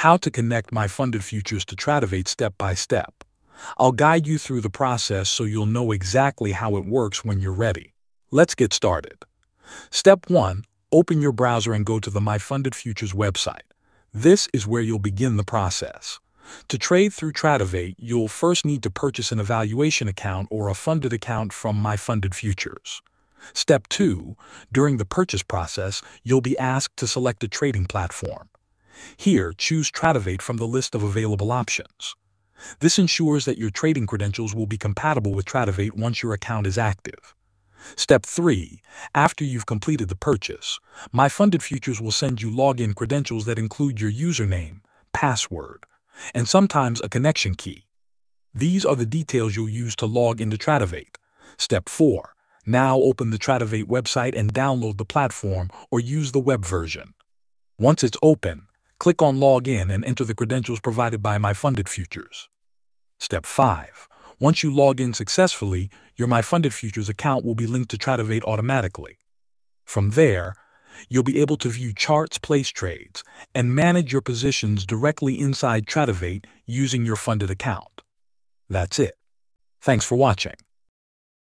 how to connect My Funded Futures to Tradovate step by step. I'll guide you through the process so you'll know exactly how it works when you're ready. Let's get started. Step 1. Open your browser and go to the My Funded Futures website. This is where you'll begin the process. To trade through Tradovate, you'll first need to purchase an evaluation account or a funded account from My Funded Futures. Step 2. During the purchase process, you'll be asked to select a trading platform. Here, choose Tradovate from the list of available options. This ensures that your trading credentials will be compatible with Tradovate once your account is active. Step 3. After you've completed the purchase, My Funded Futures will send you login credentials that include your username, password, and sometimes a connection key. These are the details you'll use to log into Tradovate. Step 4. Now open the Tradovate website and download the platform or use the web version. Once it's open, click on Login and enter the credentials provided by My Funded Futures. Step 5. Once you log in successfully, your My Funded Futures account will be linked to Tradovate automatically. From there, you'll be able to view charts, place trades, and manage your positions directly inside Tradovate using your funded account. That's it. Thanks for watching.